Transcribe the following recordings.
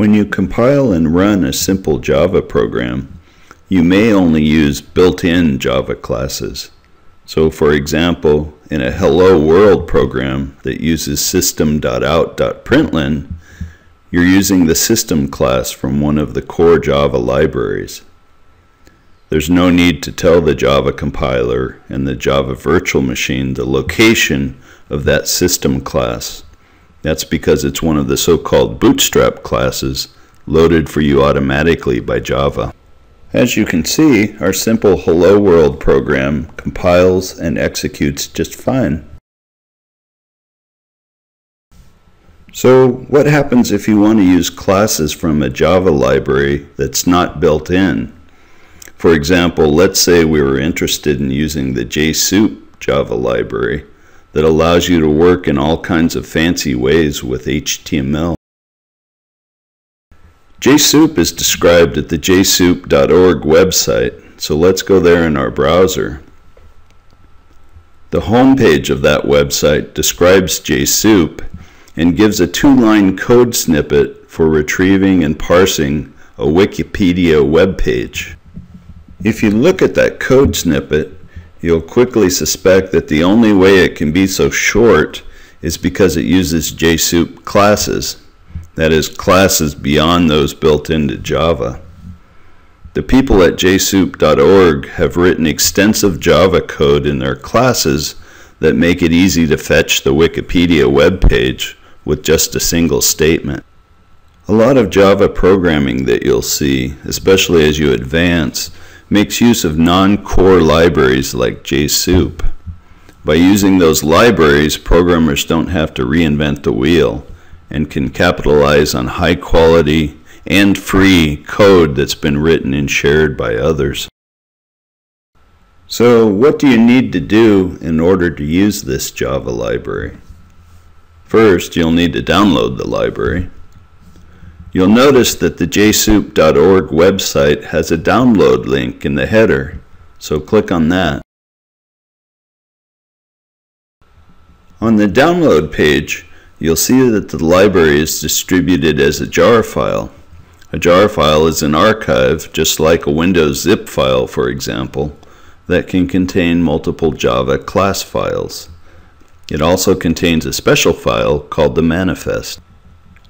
When you compile and run a simple Java program, you may only use built-in Java classes. So for example, in a Hello World program that uses system.out.println, you're using the system class from one of the core Java libraries. There's no need to tell the Java compiler and the Java virtual machine the location of that system class. That's because it's one of the so-called bootstrap classes loaded for you automatically by Java. As you can see, our simple Hello World program compiles and executes just fine. So what happens if you want to use classes from a Java library that's not built in? For example, let's say we were interested in using the jsoup Java library that allows you to work in all kinds of fancy ways with HTML. jsoup is described at the jsoup.org website, so let's go there in our browser. The homepage of that website describes jsoup and gives a two-line code snippet for retrieving and parsing a Wikipedia web page. If you look at that code snippet, you'll quickly suspect that the only way it can be so short is because it uses jsoup classes, that is, classes beyond those built into Java. The people at jsoup.org have written extensive Java code in their classes that make it easy to fetch the Wikipedia web page with just a single statement. A lot of Java programming that you'll see, especially as you advance, makes use of non-core libraries like jsoup. By using those libraries, programmers don't have to reinvent the wheel and can capitalize on high-quality and free code that's been written and shared by others. So what do you need to do in order to use this Java library? First, you'll need to download the library. You'll notice that the jsoup.org website has a download link in the header, so click on that. On the download page, you'll see that the library is distributed as a JAR file. A JAR file is an archive, just like a Windows zip file, for example, that can contain multiple Java class files. It also contains a special file called the manifest.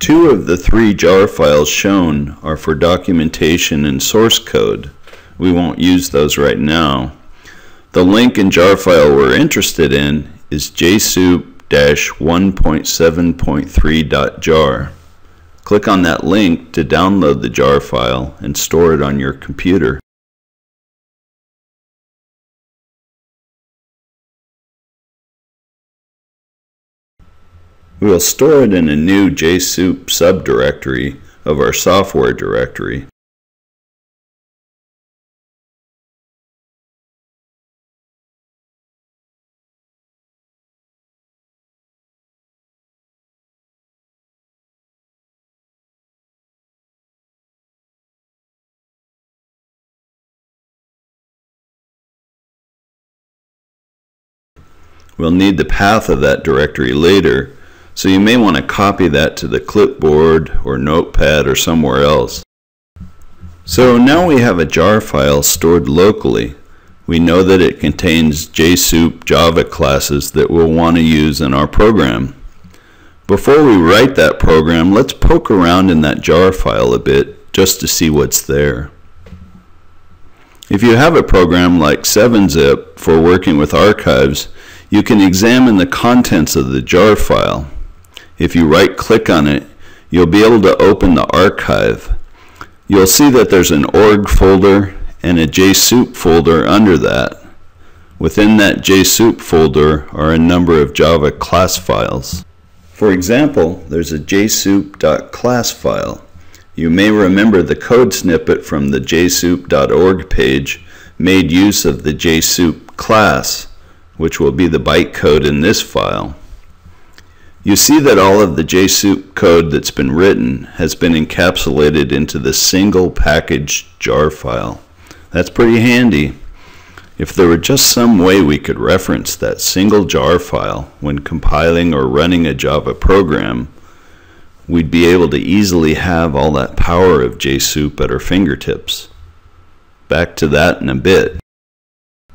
Two of the three JAR files shown are for documentation and source code. We won't use those right now. The link and JAR file we're interested in is jsoup-1.7.3.jar. Click on that link to download the JAR file and store it on your computer. We'll store it in a new jsoup subdirectory of our software directory. We'll need the path of that directory later, so you may want to copy that to the clipboard or notepad or somewhere else. So now we have a JAR file stored locally. We know that it contains jsoup Java classes that we'll want to use in our program. Before we write that program, let's poke around in that JAR file a bit just to see what's there. If you have a program like 7-Zip for working with archives, you can examine the contents of the JAR file. If you right-click on it, you'll be able to open the archive. You'll see that there's an org folder and a jsoup folder under that. Within that jsoup folder are a number of Java class files. For example, there's a jsoup.class file. You may remember the code snippet from the jsoup.org page made use of the jsoup class, which will be the bytecode in this file. You see that all of the jsoup code that's been written has been encapsulated into the single packaged JAR file. That's pretty handy. If there were just some way we could reference that single JAR file when compiling or running a Java program, we'd be able to easily have all that power of JSoup at our fingertips. Back to that in a bit.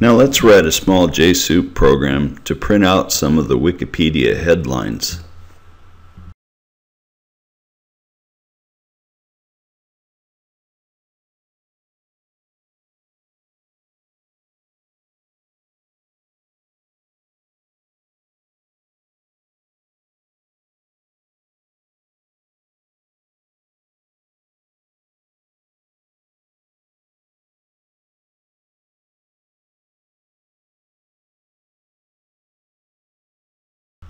Now let's write a small JSoup program to print out some of the Wikipedia headlines.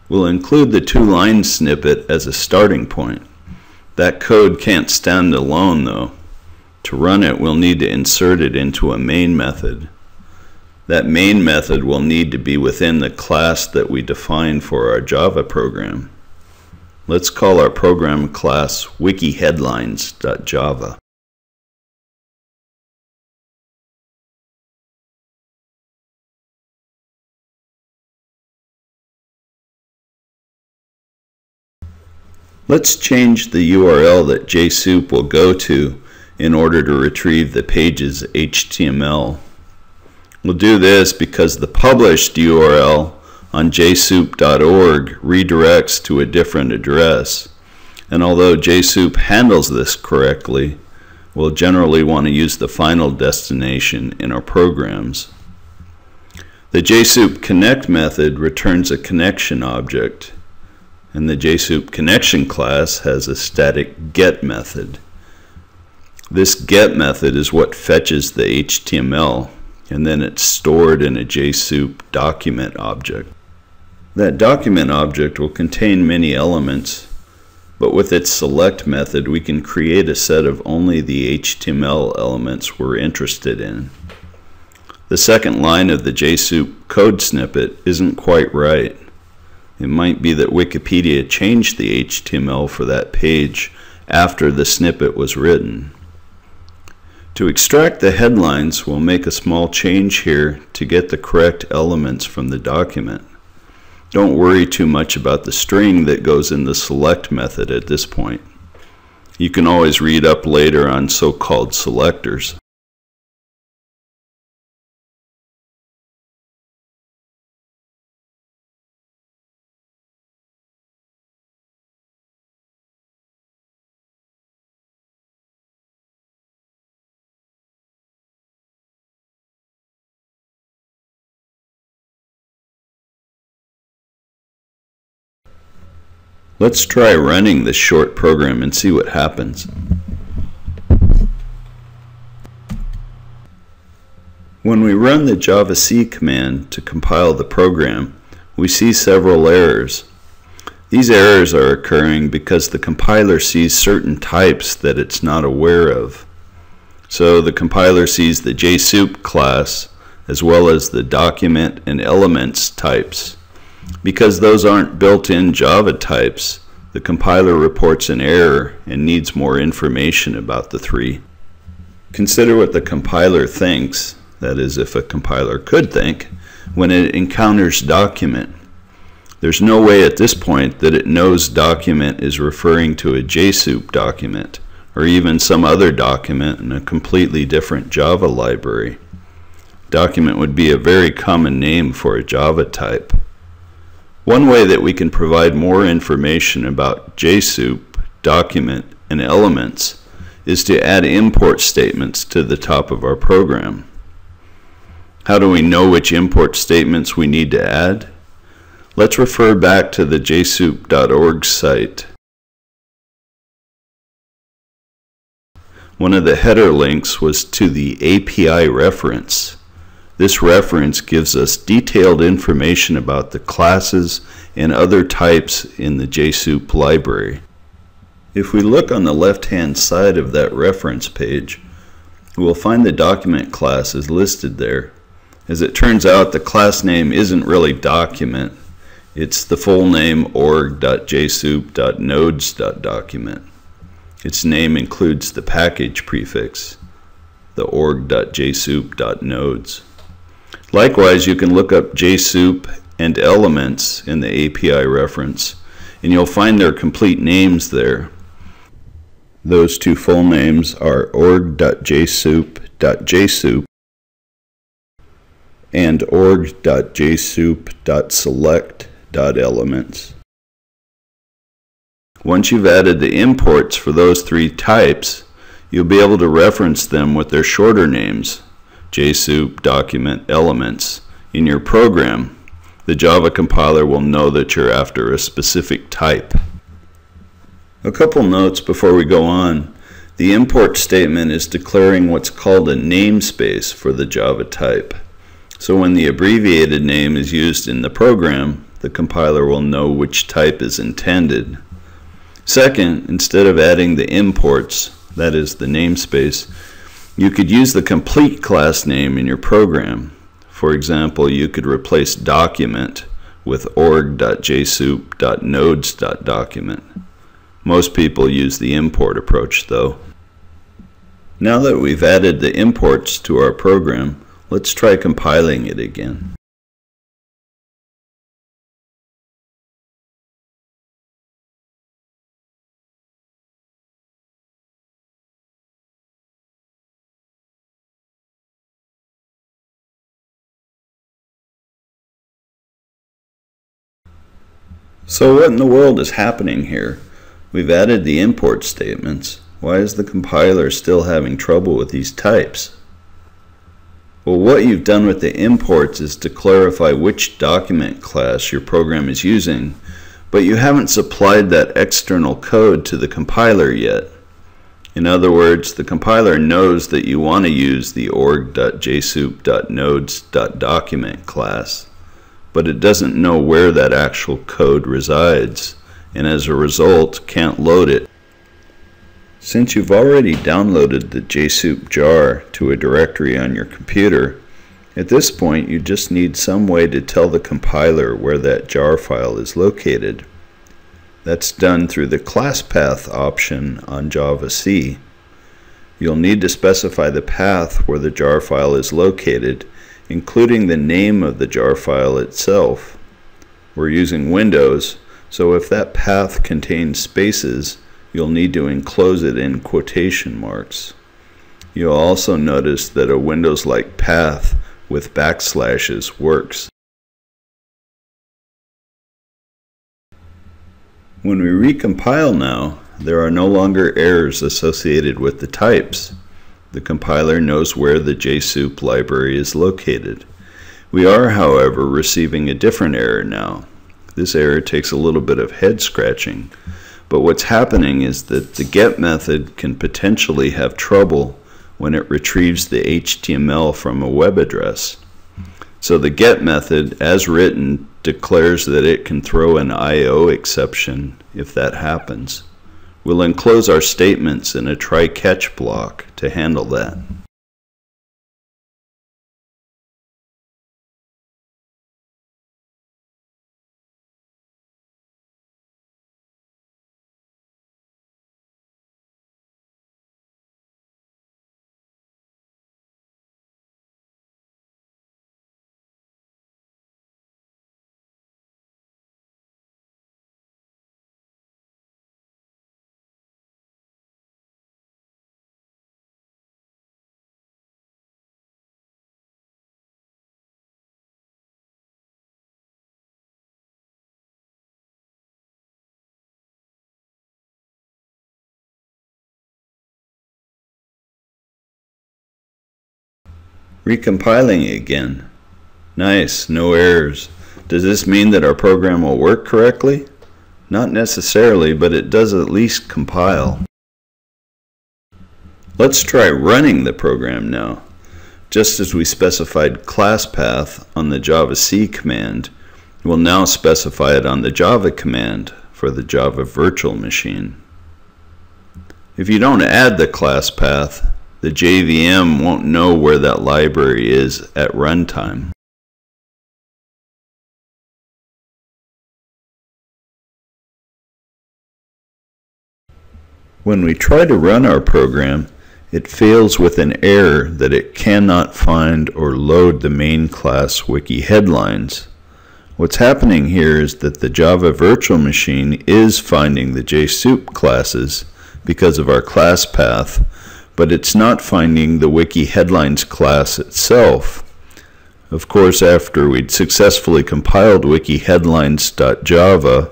We'll include the two-line snippet as a starting point. That code can't stand alone, though. To run it, we'll need to insert it into a main method. That main method will need to be within the class that we define for our Java program. Let's call our program class WikiHeadlines.java. Let's change the URL that JSoup will go to in order to retrieve the page's HTML. We'll do this because the published URL on jsoup.org redirects to a different address. And although JSoup handles this correctly, we'll generally want to use the final destination in our programs. The JSoup connect method returns a connection object, and the JSoup connection class has a static get method. This get method is what fetches the HTML, and then it's stored in a JSoup document object. That document object will contain many elements, but with its select method we can create a set of only the HTML elements we're interested in. The second line of the JSoup code snippet isn't quite right. It might be that Wikipedia changed the HTML for that page after the snippet was written. To extract the headlines, we'll make a small change here to get the correct elements from the document. Don't worry too much about the string that goes in the select method at this point. You can always read up later on so-called selectors. Let's try running this short program and see what happens. When we run the javac command to compile the program, we see several errors. These errors are occurring because the compiler sees certain types that it's not aware of. So the compiler sees the JSoup class as well as the document and elements types. Because those aren't built-in Java types, the compiler reports an error and needs more information about the three. Consider what the compiler thinks, that is, if a compiler could think, when it encounters document. There's no way at this point that it knows document is referring to a JSoup document, or even some other document in a completely different Java library. Document would be a very common name for a Java type. One way that we can provide more information about JSoup, document, and elements is to add import statements to the top of our program. How do we know which import statements we need to add? Let's refer back to the jsoup.org site. One of the header links was to the API reference. This reference gives us detailed information about the classes and other types in the JSoup library. If we look on the left-hand side of that reference page, we'll find the document class is listed there. As it turns out, the class name isn't really document. It's the full name org.jsoup.nodes.Document. Its name includes the package prefix, the org.jsoup.nodes. Likewise, you can look up JSoup and elements in the API reference and you'll find their complete names there. Those two full names are org.jsoup.jsoup and org.jsoup.select.Elements. Once you've added the imports for those three types, you'll be able to reference them with their shorter names, jsoup, document, elements, in your program. The Java compiler will know that you're after a specific type. A couple notes before we go on. The import statement is declaring what's called a namespace for the Java type. So when the abbreviated name is used in the program, the compiler will know which type is intended. Second, instead of adding the imports, that is the namespace, you could use the complete class name in your program. For example, you could replace document with org.jsoup.nodes.Document. Most people use the import approach though. Now that we've added the imports to our program, let's try compiling it again. So what in the world is happening here? We've added the import statements. Why is the compiler still having trouble with these types? Well, what you've done with the imports is to clarify which document class your program is using, but you haven't supplied that external code to the compiler yet. In other words, the compiler knows that you want to use the org.jsoup.nodes.Document class, but it doesn't know where that actual code resides, and as a result can't load it. Since you've already downloaded the jsoup jar to a directory on your computer, at this point you just need some way to tell the compiler where that jar file is located. That's done through the class path option on Java C. You'll need to specify the path where the jar file is located, including the name of the jar file itself. We're using Windows, so if that path contains spaces, you'll need to enclose it in quotation marks. You'll also notice that a Windows-like path with backslashes works. When we recompile now, there are no longer errors associated with the types. The compiler knows where the jsoup library is located. We are, however, receiving a different error now. This error takes a little bit of head scratching, but what's happening is that the get method can potentially have trouble when it retrieves the HTML from a web address. So the get method, as written, declares that it can throw an I/O exception if that happens. We'll enclose our statements in a try-catch block to handle that. Recompiling again. Nice, no errors. Does this mean that our program will work correctly? Not necessarily, but it does at least compile. Let's try running the program now. Just as we specified class path on the Java C command, we'll now specify it on the Java command for the Java virtual machine. If you don't add the class path, the JVM won't know where that library is at runtime. When we try to run our program, it fails with an error that it cannot find or load the main class WikiHeadlines. What's happening here is that the Java virtual machine is finding the JSoup classes because of our class path, but it's not finding the WikiHeadlines class itself. Of course, after we'd successfully compiled WikiHeadlines.java,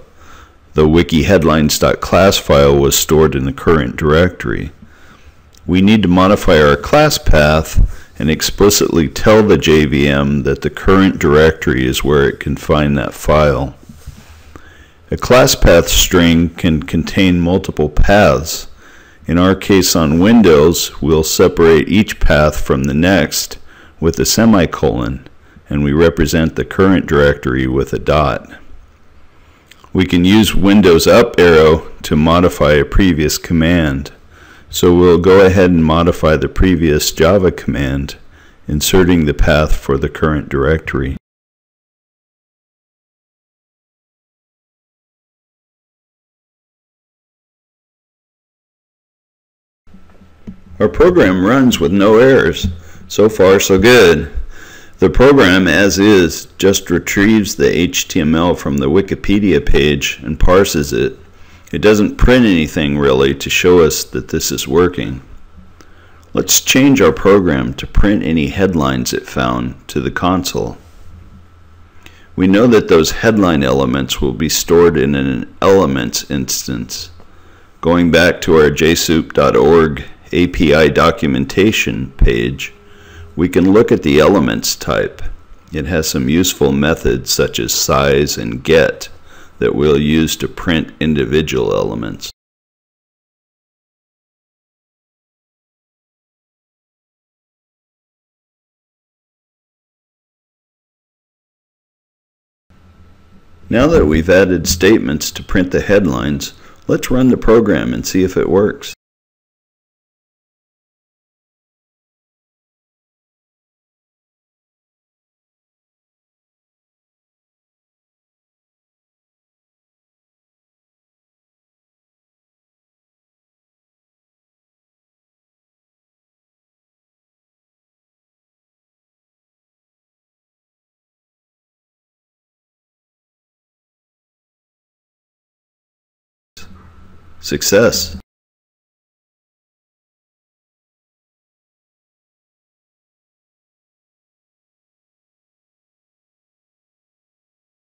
the WikiHeadlines.class file was stored in the current directory. We need to modify our class path and explicitly tell the JVM that the current directory is where it can find that file. A class path string can contain multiple paths. In our case on Windows, we'll separate each path from the next with a semicolon, and we represent the current directory with a dot. We can use Windows up arrow to modify a previous command. So we'll go ahead and modify the previous Java command, inserting the path for the current directory. Our program runs with no errors. So far, so good. The program, as is, just retrieves the HTML from the Wikipedia page and parses it. It doesn't print anything really to show us that this is working. Let's change our program to print any headlines it found to the console. We know that those headline elements will be stored in an elements instance. Going back to our jsoup.org API documentation page, we can look at the elements type. It has some useful methods such as size and get that we'll use to print individual elements. Now that we've added statements to print the headlines, let's run the program and see if it works. Success!